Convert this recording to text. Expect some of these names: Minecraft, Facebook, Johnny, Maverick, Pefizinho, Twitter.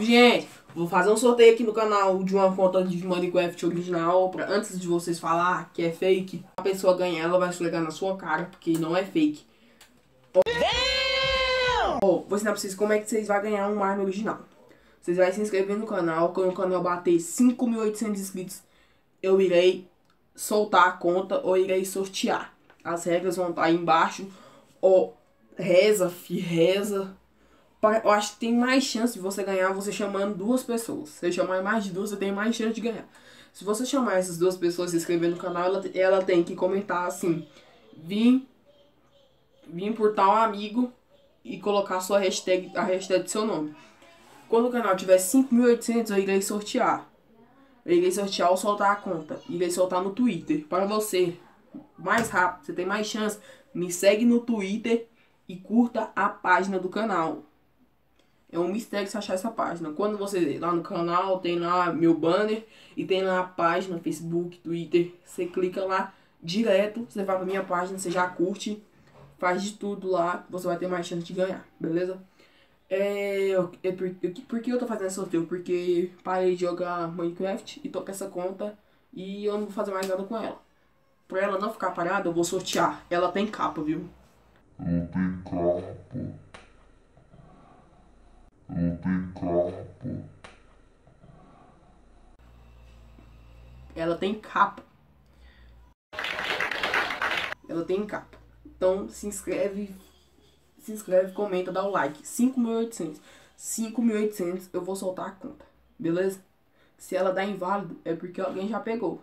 Gente, vou fazer um sorteio aqui no canal de uma conta de Minecraft original, pra antes de vocês falar que é fake, a pessoa ganha, ela vai esfregar na sua cara, porque não é fake. Vou ensinar pra vocês como é que vocês vão ganhar uma arma original. Vocês vão se inscrever no canal, quando o canal bater 5.800 inscritos, eu irei soltar a conta ou irei sortear. As regras vão estar aí embaixo. Ou reza, fi, reza. Eu acho que tem mais chance de você ganhar você chamando duas pessoas. Se você chamar mais de duas, você tem mais chance de ganhar. Se você chamar essas duas pessoas e se inscrever no canal, ela tem que comentar assim: vim por tal amigo, e colocar sua hashtag, a hashtag do seu nome. Quando o canal tiver 5.800, eu irei sortear. Eu irei sortear ou soltar a conta. Irei soltar no Twitter. Para você, mais rápido, você tem mais chance. Me segue no Twitter e curta a página do canal. É um mistério se achar essa página. Quando você lá no canal, tem lá meu banner e tem lá a página, Facebook, Twitter. Você clica lá direto, você vai pra minha página, você já curte, faz de tudo lá, você vai ter mais chance de ganhar, beleza? Por que eu tô fazendo sorteio? Porque parei de jogar Minecraft e tô com essa conta e eu não vou fazer mais nada com ela. Pra ela não ficar parada, eu vou sortear. Ela tem capa, viu? Não tem capa. Não tem capa. Ela tem capa. Ela tem capa. Então se inscreve. Se inscreve, comenta, dá o like. 5.800. 5.800 eu vou soltar a conta. Beleza? Se ela dá inválido, é porque alguém já pegou.